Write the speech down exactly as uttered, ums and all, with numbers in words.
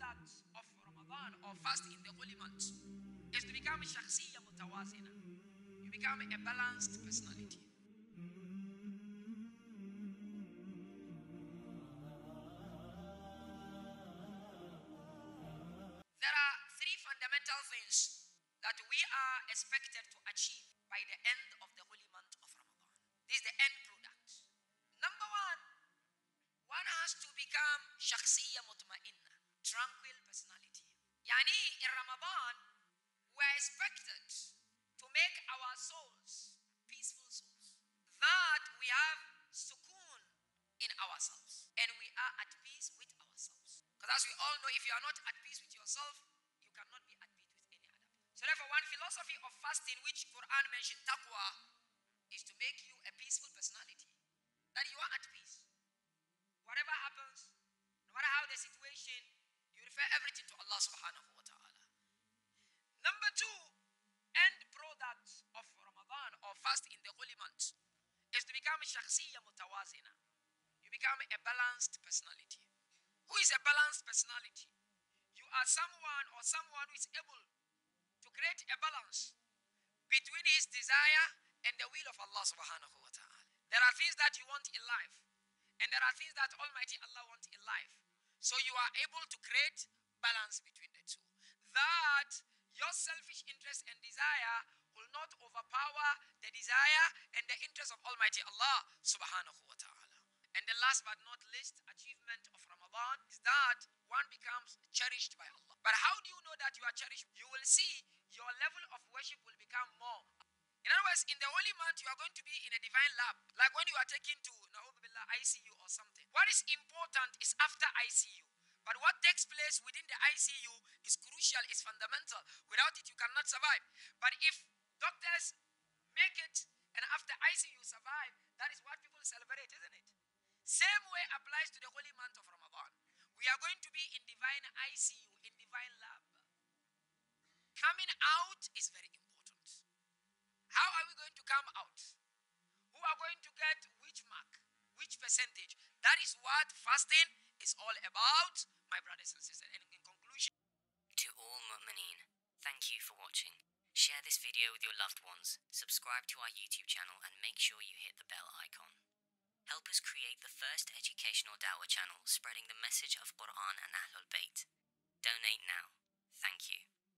that of Ramadan or fast in the holy month is to become shakhsiyya mutawazina. You become a balanced personality. There are three fundamental things that we are expected to achieve by the end of the holy month of Ramadan. This is the end product. Number one, one has to become shakhsiyya mutma'inna, tranquil personality. Yani in Ramadan, we are expected to make our souls peaceful souls. That we have sukoon in ourselves and we are at peace with ourselves. Because as we all know, if you are not at peace with yourself, you cannot be at peace with any other. So therefore, one philosophy of fasting which Quran mentioned, taqwa, is to make you a peaceful personality. That you are at peace. Whatever happens, no matter how the situation, you refer everything to Allah Subhanahu wa ta'ala. Number two, end product of Ramadan or fast in the holy month is to become shakhsiyya mutawazina. You become a balanced personality. Who is a balanced personality? You are someone or someone who is able to create a balance between his desire and the will of Allah Subhanahu wa ta'ala. There are things that you want in life, and there are things that Almighty Allah wants in life. So you are able to create balance between the two. That your selfish interest and desire will not overpower the desire and the interest of Almighty Allah Subhanahu wa ta'ala. And the last but not least achievement of Ramadan is that one becomes cherished by Allah. But how do you know that you are cherished? You will see your level of worship will become more. In other words, in the holy month, you are going to be in a divine lab. Like when you are taken to, na'udhu billahi, I C U or something. What is important is after I C U. But what takes place within the I C U is crucial, is fundamental. Without it, you cannot survive. But if doctors make it and after I C U survive, that is what people celebrate, isn't it? Same way applies to the holy month of Ramadan. We are going to be in divine I C U, in divine lab. Coming out is very important. How are we going to come out? Who are going to get which mark, which percentage? That is what fasting is all about, my brothers and sisters. And in conclusion, to all Mu'mineen, thank you for watching. Share this video with your loved ones, subscribe to our YouTube channel, and make sure you hit the bell icon. Help us create the first educational Dawa channel, spreading the message of Quran and Ahlul Bayt. Donate now. Thank you.